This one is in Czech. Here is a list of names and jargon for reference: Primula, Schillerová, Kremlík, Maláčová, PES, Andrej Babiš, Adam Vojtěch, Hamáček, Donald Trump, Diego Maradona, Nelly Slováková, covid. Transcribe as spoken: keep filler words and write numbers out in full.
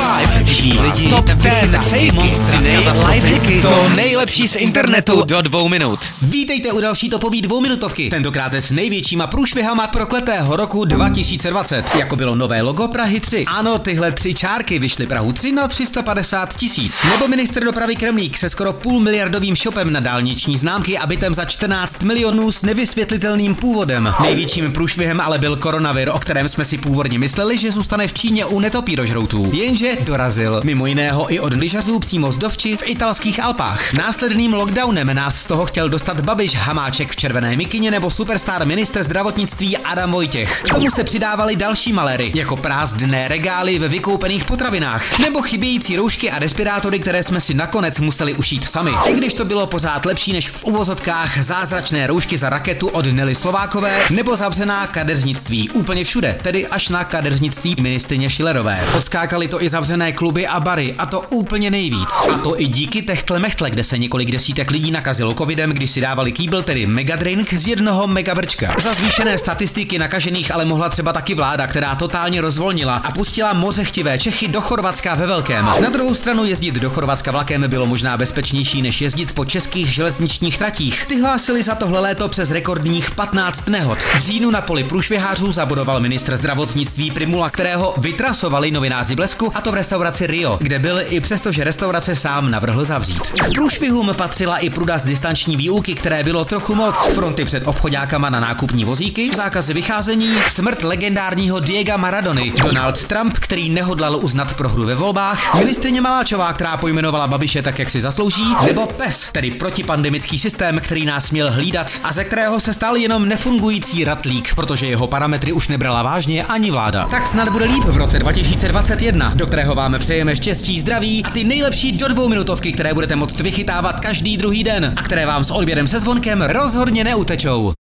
pět lidí, top deset, fejky, to nejlepší z internetu do dvou minut. Vítejte u další topový dvouminutovky, tentokrát s největšíma průšvihama prokletého roku dva tisíce dvacet, jako bylo nové logo Prahy tři. Ano, tyhle tři čárky vyšly Prahu tři na tři sta padesát tisíc. Nebo ministr dopravy Kremlík se skoro půl miliardovým shopem na dálniční známky a bytem za čtrnáct milionů s nevysvětlitelným původem. Největším průšvihem ale byl koronavir, o kterém jsme si původně mysleli, že zůstane v Číně u netopírožroutů. Jenže dorazil. Mimo jiného i od lyžařů přímo z Dovči v italských Alpách. Následným lockdownem nás z toho chtěl dostat Babiš, Hamáček v červené mikině nebo superstar ministr zdravotnictví Adam Vojtěch. K tomu se přidávali další maléry, jako prázdné regály ve vykoupených potravinách, nebo chybějící roušky a respirátory, které jsme si nakonec museli ušít sami. I když to bylo pořád lepší než v uvozovkách zázračné roušky za raketu od Nelly Slovákové, nebo zavřená kadeřnictví úplně všude, tedy až na kadeřnictví ministryně Schillerové. Odskákali to i zavřené kluby a bary, a to úplně nejvíc. A to i díky techtle mechtle, kde se několik desítek lidí nakazilo covidem, když si dávali kýbl, tedy megadrink z jednoho megabrčka. Za zvýšené statistiky nakažených ale mohla třeba taky vláda, která totálně rozvolnila a pustila mořechtivé Čechy do Chorvatska ve velkém. Na druhou stranu jezdit do Chorvatska vlakem bylo možná bezpečnější než jezdit po českých železničních tratích. Ty hlásili za tohle léto přes rekordních patnáct nehod. V říjnu na poli průšvihářů zabodoval ministr zdravotnictví Primula, kterého vytrasovali novináři Blesku, a to v restauraci Rio, kde byl i přesto, že restaurace sám navrhl zavřít. K průšvihům patřila i pruda z distanční výuky, které bylo trochu moc. Fronty před obchodákama na nákupní vozíky, zákazy vycházení, smrt legendárního Diega Maradony, Donald Trump, který nehodlal uznat prohru ve volbách, ministryně Maláčová, která pojmenovala Babiše tak, jak si zaslouží, nebo PES, tedy protipandemický systém, který nás měl hlídat a ze kterého se stal jenom nefungující ratlík, protože jeho parametry už nebrala vážně ani vláda. Tak snad bude líp v roce dva tisíce dvacet jedna, do kterého vám přejeme štěstí, zdraví a ty nejlepší do dvou minutovky, které budete moct vychytávat každý druhý den a které vám s odběrem se zvonkem rozhodně neutečou.